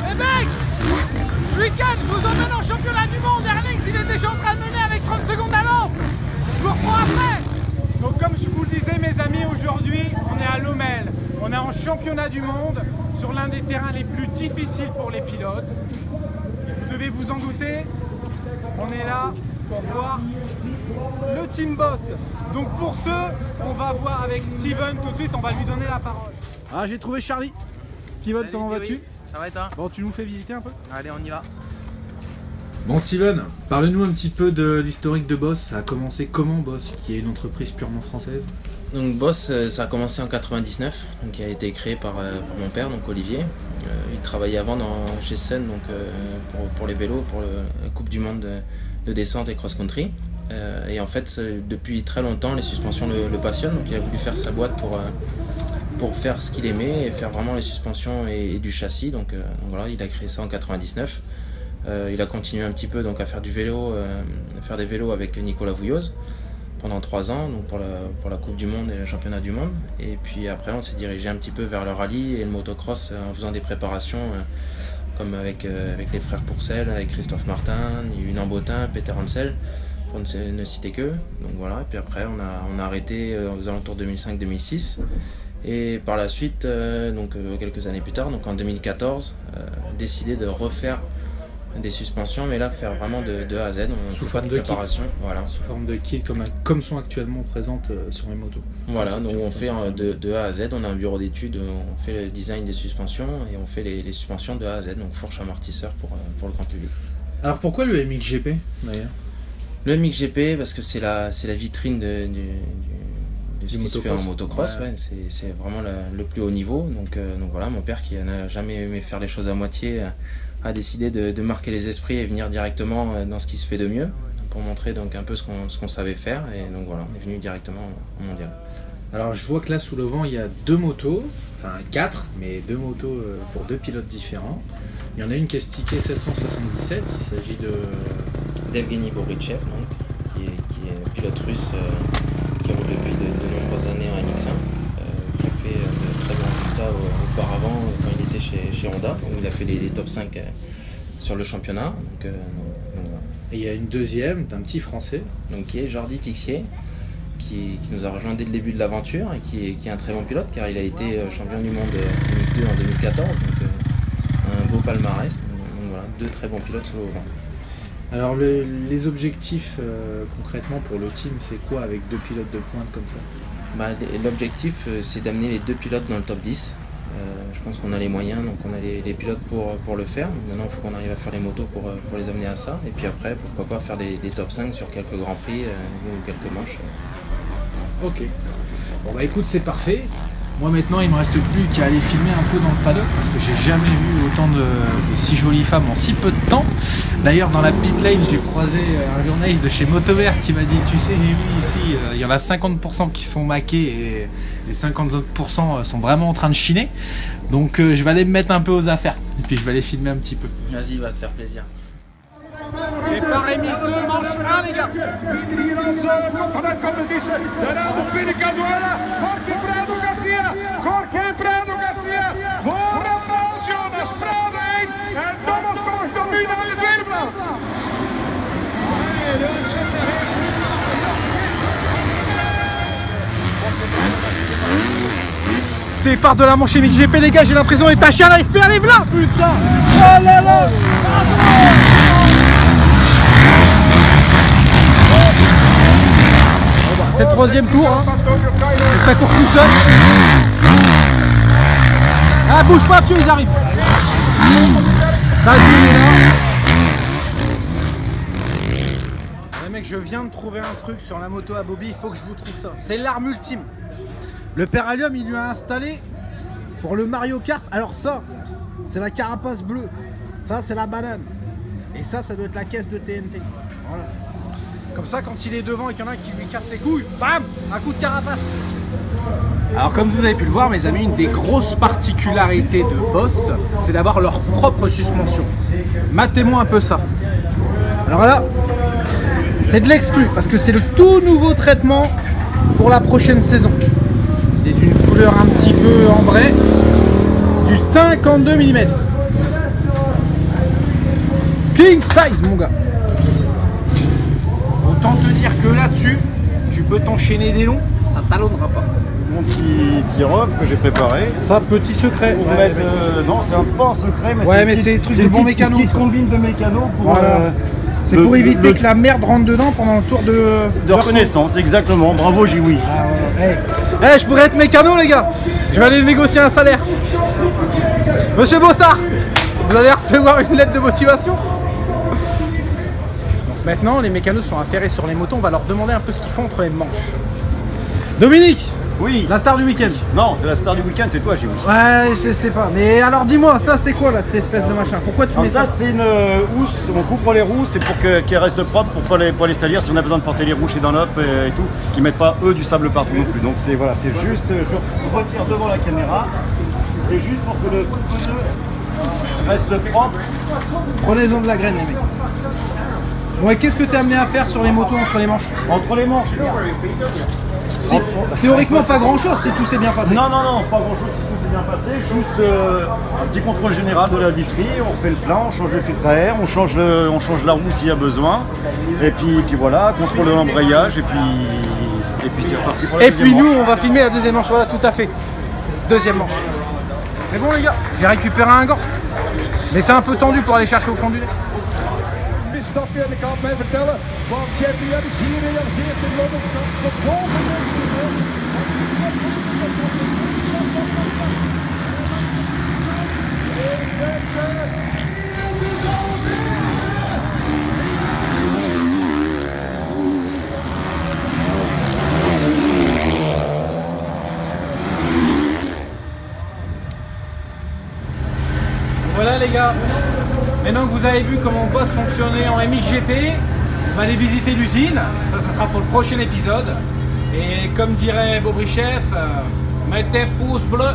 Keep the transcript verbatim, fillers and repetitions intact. Eh mec, ce week-end, je vous emmène en championnat du monde. Erlings, il est déjà en train de mener avec trente secondes d'avance. Je vous reprends après. Donc comme je vous le disais, mes amis, aujourd'hui, on est à Lommel. On est en championnat du monde sur l'un des terrains les plus difficiles pour les pilotes. Vous devez vous en douter, on est là pour voir le Team Boss. Donc pour ceux, on va voir avec Steven tout de suite, on va lui donner la parole. Ah, j'ai trouvé Charlie. Steven, comment vas-tu? Ça va et toi? Bon, tu nous fais visiter un peu? Allez, on y va. Bon Steven, parle-nous un petit peu de l'historique de Boss. Ça a commencé comment Boss, qui est une entreprise purement française? Donc Boss, ça a commencé en quatre-vingt-dix-neuf, donc il a été créé par, par mon père, donc Olivier. Euh, il travaillait avant dans, chez Senn, donc euh, pour, pour les vélos, pour le, la Coupe du Monde de, de descente et cross-country. Euh, et en fait, depuis très longtemps, les suspensions le, le passionnent, donc il a voulu faire sa boîte pour, euh, pour faire ce qu'il aimait et faire vraiment les suspensions et, et du châssis. Donc, euh, donc voilà, il a créé ça en quatre-vingt-dix-neuf. Euh, il a continué un petit peu donc, à faire du vélo, euh, à faire des vélos avec Nicolas Vouilloz pendant trois ans, donc pour la, pour la Coupe du Monde et le Championnat du Monde. Et puis après, on s'est dirigé un petit peu vers le rallye et le motocross en faisant des préparations euh, comme avec, euh, avec les frères Pourcel, avec Christophe Martin, Nihunan Botin, Peter Hansel, pour ne, ne citer qu'eux. Donc voilà. Et puis après, on a, on a arrêté euh, aux alentours deux mille cinq deux mille six. Et par la suite, euh, donc, euh, quelques années plus tard, donc en deux mille quatorze, euh, décidé de refaire des suspensions, mais là faire vraiment de, de A à Z, on sous forme de préparation, voilà. Sous forme de kit comme, comme sont actuellement présentes sur les motos. Voilà, donc on fait de, de A à Z, on a un bureau d'études, on fait le design des suspensions et on fait les, les suspensions de A à Z, donc fourche amortisseur pour, pour le grand public. Alors pourquoi le M X G P d'ailleurs? Le M X G P parce que c'est la, c'est la vitrine de, du, de ce du qui se fait en motocross, ouais. Ouais, c'est vraiment la, le plus haut niveau, donc, euh, donc voilà, mon père qui n'a jamais aimé faire les choses à moitié, a décidé de, de marquer les esprits et venir directement dans ce qui se fait de mieux pour montrer donc un peu ce qu'on ce qu'on savait faire, et donc voilà, on est venu directement au mondial. Alors je vois que là sous le vent il y a deux motos, enfin quatre, mais deux motos pour deux pilotes différents. Il y en a une qui est stickée sept cent soixante-dix-sept, il s'agit de... d'Evgeny Bobryshev, donc, qui est, qui est pilote russe euh, qui roule depuis de, de nombreuses années en M X un, euh, qui a fait de très bons résultats euh, auparavant quand il était chez, chez Honda, où il a fait les, les top cinq euh, sur le championnat. Donc, euh, donc, voilà. Et il y a une deuxième d'un petit français. Donc, qui est Jordi Tixier, qui, qui nous a rejoint dès le début de l'aventure et qui, qui est un très bon pilote car il a été champion du monde euh, M X deux en deux mille quatorze, donc euh, un beau palmarès. Donc voilà, deux très bons pilotes sous le vent. Alors le, les objectifs euh, concrètement pour le team, c'est quoi avec deux pilotes de pointe comme ça? Bah, l'objectif euh, c'est d'amener les deux pilotes dans le top dix. Euh, je pense qu'on a les moyens, donc on a les, les pilotes pour, pour le faire. Donc maintenant il faut qu'on arrive à faire les motos pour, pour les amener à ça. Et puis après, pourquoi pas faire des, des top cinq sur quelques grands prix euh, ou quelques manches. Euh. Ok. Bon bah écoute, c'est parfait. Moi maintenant il me reste plus qu'à aller filmer un peu dans le paddock parce que j'ai jamais vu autant de, de si jolies femmes en si peu de temps. D'ailleurs dans la pit lane j'ai croisé un journaliste de chez Moto Vert qui m'a dit tu sais Jimmy, ici il y en a cinquante pour cent qui sont maqués et les cinquante-cinq pour cent sont vraiment en train de chiner. Donc je vais aller me mettre un peu aux affaires et puis je vais aller filmer un petit peu. Vas-y, va te faire plaisir. Et par émise deux, manche un les gars. Départ de la manche M X G P les gars, j'ai l'impression d'être taché à la S P, allez v'là. Putain, oh là là. C'est le troisième tour, hein. Ça court tout seul. Ah, bouge pas, monsieur, ils arrivent. Vas-y, il est là. Ouais, mec, je viens de trouver un truc sur la moto à Bobby, il faut que je vous trouve ça. C'est l'arme ultime. Le Peralium, il lui a installé pour le Mario Kart. Alors ça, c'est la carapace bleue. Ça, c'est la banane. Et ça, ça doit être la caisse de T N T. Voilà. Comme ça, quand il est devant et qu'il y en a un qui lui casse les couilles, bam, un coup de carapace. Alors comme vous avez pu le voir mes amis, une des grosses particularités de Boss, c'est d'avoir leur propre suspension. Matez-moi un peu ça. Alors là, c'est de l'exclu, parce que c'est le tout nouveau traitement pour la prochaine saison. C'est d'une couleur un petit peu ambrée, c'est du cinquante-deux millimètres. Clean size, mon gars. Autant te dire que là-dessus, tu peux t'enchaîner des longs, ça talonnera pas. Mon petit tir-off que j'ai préparé. Ça, petit secret. Pour ouais, mettre, euh, non, c'est pas un secret, mais ouais, c'est une petite, bon mécano, petite combine de mécano pour... Voilà. Euh, c'est pour éviter le... que la merde rentre dedans pendant le tour de... De, de reconnaissance, exactement. Bravo, J-Oui. Ah, ouais. Hey. Hey, je pourrais être mécano, les gars. Je vais aller négocier un salaire. Monsieur Bossard, vous allez recevoir une lettre de motivation. Donc maintenant, les mécanos sont affairés sur les motos. On va leur demander un peu ce qu'ils font entre les manches. Dominique. Oui. La star du week-end. Non, la star du week-end, c'est toi, Jimo. Ouais, je sais pas. Mais alors, dis-moi, ça, c'est quoi, là, cette espèce de machin? Pourquoi tu mets ça? Ça, c'est une housse. On couvre les roues, c'est pour qu'elles restent propres, pour pas les, pour les salir. Si on a besoin de porter les roues chez Danop et, et tout, qu'ils mettent pas, eux, du sable partout non plus. Donc, c'est voilà, c'est juste, je retire devant la caméra. C'est juste pour que le pneu reste propre. Prenez-en de la graine, les mecs. Ouais, qu'est-ce que tu es amené à faire sur les motos entre les manches? Entre les manches. Si, théoriquement pas grand chose si tout s'est bien passé. Non non non, pas grand chose si tout s'est bien passé, juste euh, un petit contrôle général de la visserie, on fait le plein, on change le filtre à air, on change, le, on change la roue s'il y a besoin, et puis, puis voilà, contrôle de l'embrayage, et puis, et puis c'est reparti pour la deuxième manche. Et puis nous on va filmer la deuxième manche, voilà tout à fait. Deuxième manche. C'est bon les gars, j'ai récupéré un gant, mais c'est un peu tendu pour aller chercher au fond du net. En ik kan het mij vertellen, want champion is hier realiseert in Lommel dat de volgende is. Voilà les gars. Maintenant que vous avez vu comment Boss fonctionnait en M X G P, on va aller visiter l'usine. Ça, ça sera pour le prochain épisode. Et comme dirait Bobryshev, mettez pouce bleu.